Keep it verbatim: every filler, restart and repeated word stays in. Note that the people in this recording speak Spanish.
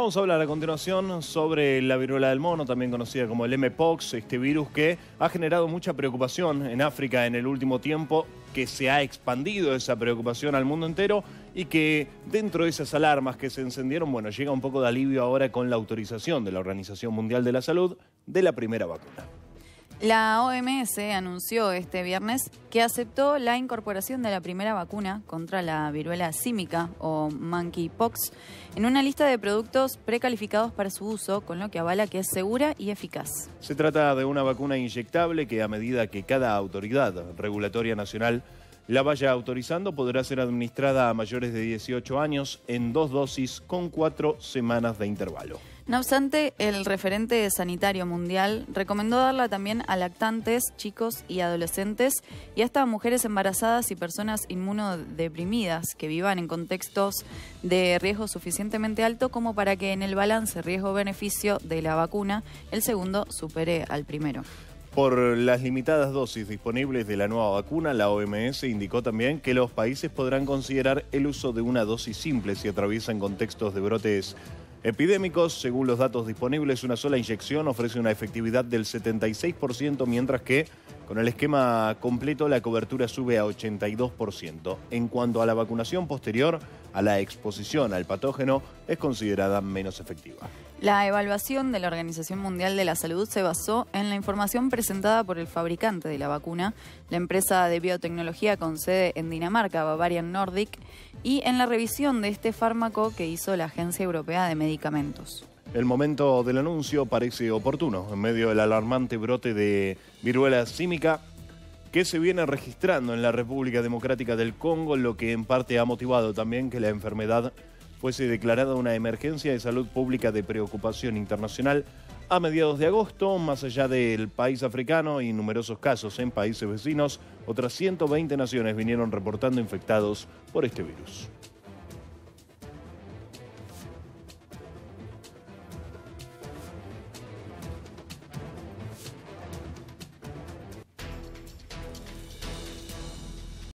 Vamos a hablar a continuación sobre la viruela del mono, también conocida como el eme pox, este virus que ha generado mucha preocupación en África en el último tiempo, que se ha expandido esa preocupación al mundo entero y que dentro de esas alarmas que se encendieron, bueno, llega un poco de alivio ahora con la autorización de la Organización Mundial de la Salud de la primera vacuna. La o eme ese anunció este viernes que aceptó la incorporación de la primera vacuna contra la viruela símica o monkeypox en una lista de productos precalificados para su uso, con lo que avala que es segura y eficaz. Se trata de una vacuna inyectable que, a medida que cada autoridad regulatoria nacional la vaya autorizando, podrá ser administrada a mayores de dieciocho años en dos dosis con cuatro semanas de intervalo. No obstante, el referente sanitario mundial recomendó darla también a lactantes, chicos y adolescentes y hasta a mujeres embarazadas y personas inmunodeprimidas que vivan en contextos de riesgo suficientemente alto como para que en el balance riesgo-beneficio de la vacuna el segundo supere al primero. Por las limitadas dosis disponibles de la nueva vacuna, la o eme ese indicó también que los países podrán considerar el uso de una dosis simple si atraviesan contextos de brotes epidémicos. Según los datos disponibles, una sola inyección ofrece una efectividad del setenta y seis por ciento, mientras que con el esquema completo la cobertura sube a ochenta y dos por ciento. En cuanto a la vacunación posterior a la exposición al patógeno, es considerada menos efectiva. La evaluación de la Organización Mundial de la Salud se basó en la información presentada por el fabricante de la vacuna, la empresa de biotecnología con sede en Dinamarca, Bavarian Nordic, y en la revisión de este fármaco que hizo la Agencia Europea de Medicamentos. El momento del anuncio parece oportuno, en medio del alarmante brote de viruela símica que se viene registrando en la República Democrática del Congo, lo que en parte ha motivado también que la enfermedad fuese declarada una emergencia de salud pública de preocupación internacional a mediados de agosto. Más allá del país africano y numerosos casos en países vecinos, otras ciento veinte naciones vinieron reportando infectados por este virus.